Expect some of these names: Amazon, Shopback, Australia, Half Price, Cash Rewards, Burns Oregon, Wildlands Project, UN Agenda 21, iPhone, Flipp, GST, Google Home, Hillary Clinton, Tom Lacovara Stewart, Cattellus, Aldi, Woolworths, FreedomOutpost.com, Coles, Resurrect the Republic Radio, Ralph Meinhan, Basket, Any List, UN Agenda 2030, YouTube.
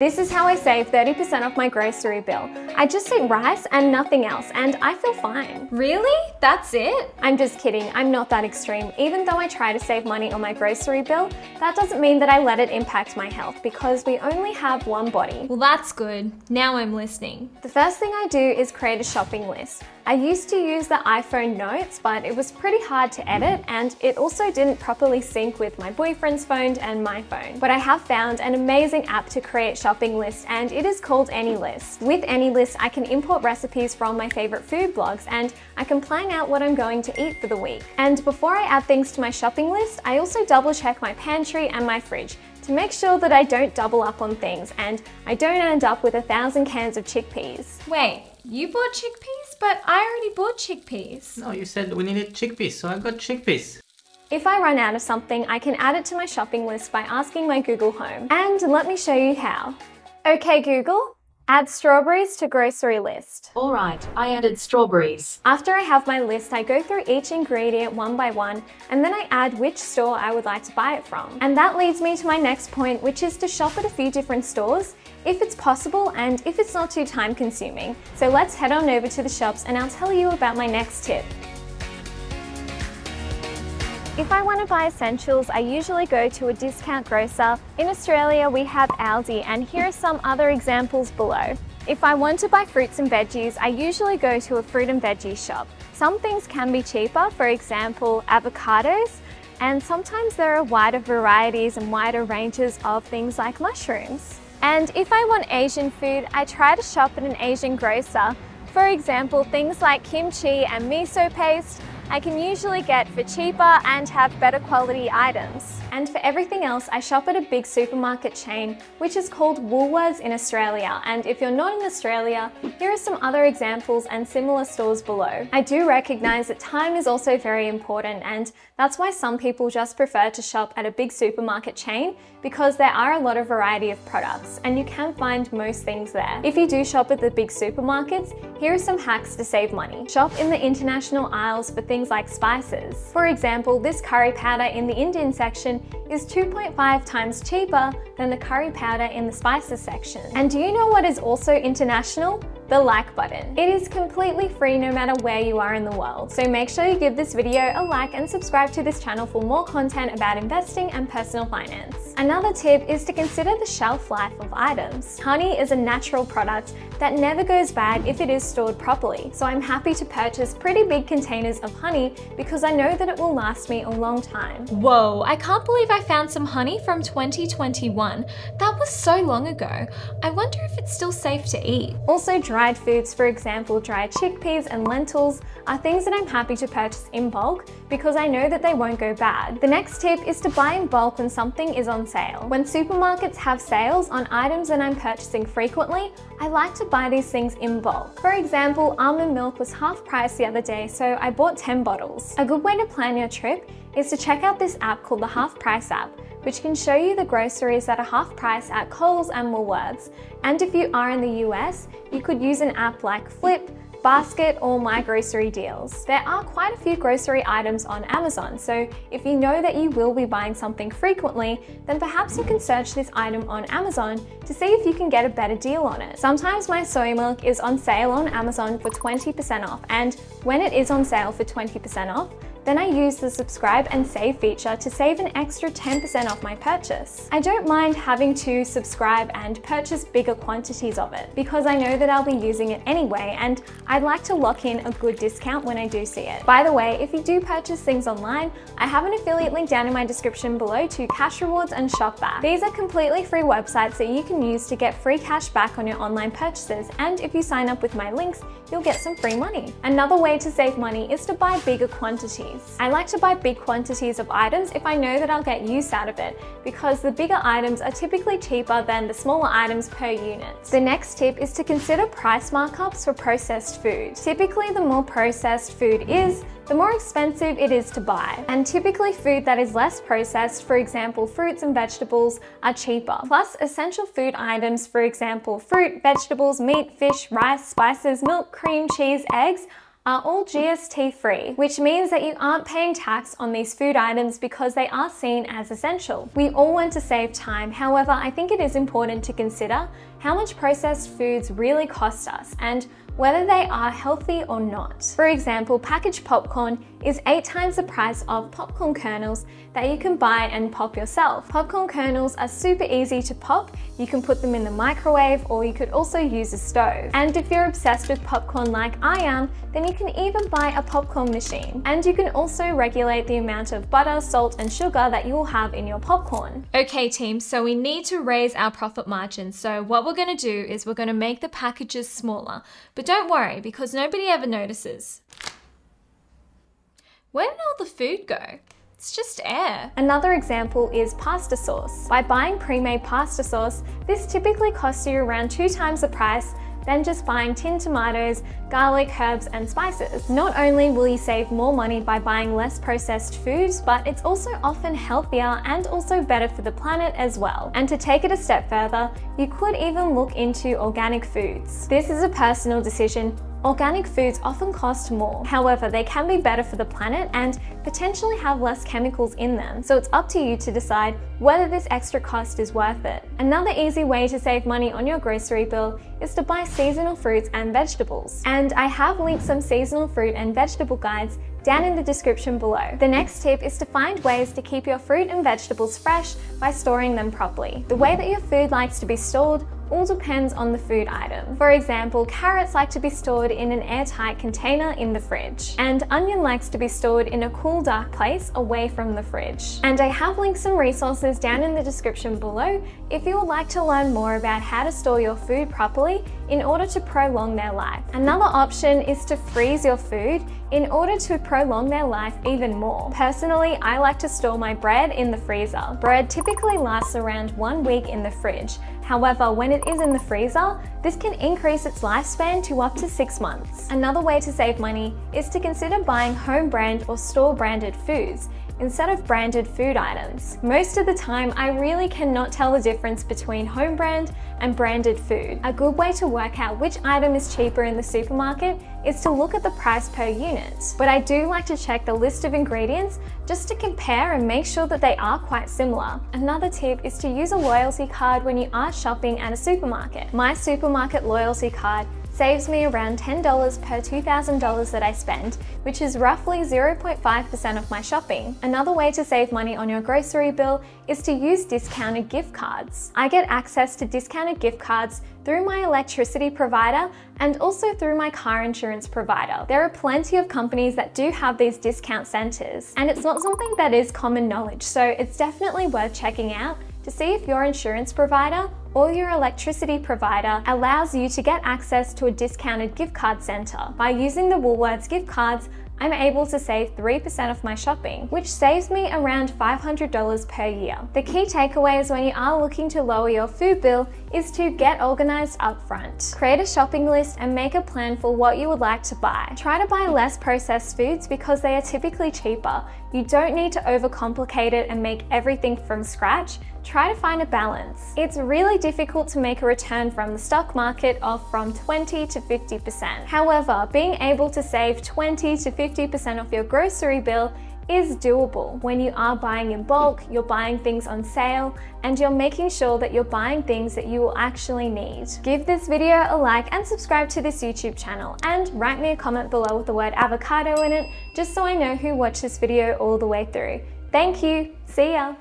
This is how I save 30% off my grocery bill. I just eat rice and nothing else, and I feel fine. Really? That's it? I'm just kidding, I'm not that extreme. Even though I try to save money on my grocery bill, that doesn't mean that I let it impact my health because we only have one body. Well, that's good. Now I'm listening. The first thing I do is create a shopping list. I used to use the iPhone notes, but it was pretty hard to edit and it also didn't properly sync with my boyfriend's phone and my phone. But I have found an amazing app to create shopping lists, and it is called Any List. With Any List, I can import recipes from my favorite food blogs and I can plan out what I'm going to eat for the week. And before I add things to my shopping list, I also double check my pantry and my fridge to make sure that I don't double up on things and I don't end up with 1,000 cans of chickpeas. Wait, you bought chickpeas? But I already bought chickpeas. No, you said we needed chickpeas, so I got chickpeas. If I run out of something, I can add it to my shopping list by asking my Google Home. And let me show you how. Okay, Google. Add strawberries to grocery list. All right, I added strawberries. After I have my list, I go through each ingredient one by one, and then I add which store I would like to buy it from. And that leads me to my next point, which is to shop at a few different stores, if it's possible and if it's not too time consuming. So let's head on over to the shops and I'll tell you about my next tip. If I want to buy essentials, I usually go to a discount grocer. In Australia, we have Aldi, and here are some other examples below. If I want to buy fruits and veggies, I usually go to a fruit and veggie shop. Some things can be cheaper, for example, avocados, and sometimes there are wider varieties and wider ranges of things like mushrooms. And if I want Asian food, I try to shop at an Asian grocer. For example, things like kimchi and miso paste, I can usually get for cheaper and have better quality items. And for everything else, I shop at a big supermarket chain, which is called Woolworths in Australia. And if you're not in Australia, here are some other examples and similar stores below. I do recognize that time is also very important, and that's why some people just prefer to shop at a big supermarket chain because there are a lot of variety of products and you can find most things there. If you do shop at the big supermarkets, here are some hacks to save money. Shop in the international aisles for things like spices. For example, this curry powder in the Indian section is 2.5 times cheaper than the curry powder in the spices section. And do you know what is also international? The like button. It is completely free no matter where you are in the world. So make sure you give this video a like and subscribe to this channel for more content about investing and personal finance. Another tip is to consider the shelf life of items. Honey is a natural product that never goes bad if it is stored properly. So I'm happy to purchase pretty big containers of honey because I know that it will last me a long time. Whoa, I can't believe I found some honey from 2021. That was so long ago. I wonder if it's still safe to eat. Also, dried foods, for example, dried chickpeas and lentils, are things that I'm happy to purchase in bulk because I know that they won't go bad. The next tip is to buy in bulk when something is on sale. When supermarkets have sales on items that I'm purchasing frequently, I like to buy these things in bulk. For example, almond milk was half price the other day, so I bought 10 bottles. A good way to plan your trip is to check out this app called the Half Price app, which can show you the groceries that are half price at Coles and Woolworths. And if you are in the US, you could use an app like Flipp, Basket, or My Grocery Deals. There are quite a few grocery items on Amazon, so if you know that you will be buying something frequently, then perhaps you can search this item on Amazon to see if you can get a better deal on it. Sometimes my soy milk is on sale on Amazon for 20% off, and when it is on sale for 20% off, then I use the subscribe and save feature to save an extra 10% off my purchase. I don't mind having to subscribe and purchase bigger quantities of it because I know that I'll be using it anyway, and I'd like to lock in a good discount when I do see it. By the way, if you do purchase things online, I have an affiliate link down in my description below to Cash Rewards and Shopback. These are completely free websites that you can use to get free cash back on your online purchases, and if you sign up with my links, you'll get some free money. Another way to save money is to buy bigger quantities. I like to buy big quantities of items if I know that I'll get use out of it, because the bigger items are typically cheaper than the smaller items per unit. The next tip is to consider price markups for processed food. Typically, the more processed food is, the more expensive it is to buy. And typically food that is less processed, for example fruits and vegetables, are cheaper. Plus essential food items, for example fruit, vegetables, meat, fish, rice, spices, milk, cream, cheese, eggs, are all GST free, which means that you aren't paying tax on these food items because they are seen as essential. We all want to save time. However, I think it is important to consider how much processed foods really cost us and whether they are healthy or not. For example, packaged popcorn is 8 times the price of popcorn kernels that you can buy and pop yourself. Popcorn kernels are super easy to pop. You can put them in the microwave, or you could also use a stove. And if you're obsessed with popcorn like I am, then you can even buy a popcorn machine. And you can also regulate the amount of butter, salt, and sugar that you will have in your popcorn. Okay team, so we need to raise our profit margin. So what we're gonna do is we're gonna make the packages smaller. But don't worry, because nobody ever notices. Where did all the food go? It's just air. Another example is pasta sauce. By buying pre-made pasta sauce, this typically costs you around 2 times the price than just buying tinned tomatoes, garlic, herbs, and spices. Not only will you save more money by buying less processed foods, but it's also often healthier and also better for the planet as well. And to take it a step further, you could even look into organic foods. This is a personal decision. Organic foods often cost more. However, they can be better for the planet and potentially have less chemicals in them. So it's up to you to decide whether this extra cost is worth it. Another easy way to save money on your grocery bill is to buy seasonal fruits and vegetables. And I have linked some seasonal fruit and vegetable guides down in the description below. The next tip is to find ways to keep your fruit and vegetables fresh by storing them properly. The way that your food likes to be stored all depends on the food item. For example, carrots like to be stored in an airtight container in the fridge, and onion likes to be stored in a cool, dark place away from the fridge. And I have linked some resources down in the description below if you would like to learn more about how to store your food properly in order to prolong their life. Another option is to freeze your food in order to prolong their life even more. Personally, I like to store my bread in the freezer. Bread typically lasts around 1 week in the fridge. However, when it is in the freezer, this can increase its lifespan to up to 6 months. Another way to save money is to consider buying home brand or store branded foods instead of branded food items. Most of the time, I really cannot tell the difference between home brand and branded food. A good way to work out which item is cheaper in the supermarket is to look at the price per unit. But I do like to check the list of ingredients just to compare and make sure that they are quite similar. Another tip is to use a loyalty card when you are shopping at a supermarket. My supermarket loyalty card saves me around $10 per $2,000 that I spend, which is roughly 0.5% of my shopping. Another way to save money on your grocery bill is to use discounted gift cards. I get access to discounted gift cards through my electricity provider and also through my car insurance provider. There are plenty of companies that do have these discount centers, and it's not something that is common knowledge, so it's definitely worth checking out to see if your insurance provider or your electricity provider allows you to get access to a discounted gift card center. By using the Woolworths gift cards, I'm able to save 3% of my shopping, which saves me around $500 per year. The key takeaways when you are looking to lower your food bill is to get organized upfront. Create a shopping list and make a plan for what you would like to buy. Try to buy less processed foods because they are typically cheaper. You don't need to overcomplicate it and make everything from scratch. Try to find a balance. It's really difficult to make a return from the stock market of from 20 to 50%. However, being able to save 20 to 50% of your grocery bill is doable. When you are buying in bulk, you're buying things on sale, and you're making sure that you're buying things that you will actually need. Give this video a like and subscribe to this YouTube channel, and write me a comment below with the word avocado in it, just so I know who watched this video all the way through. Thank you, see ya!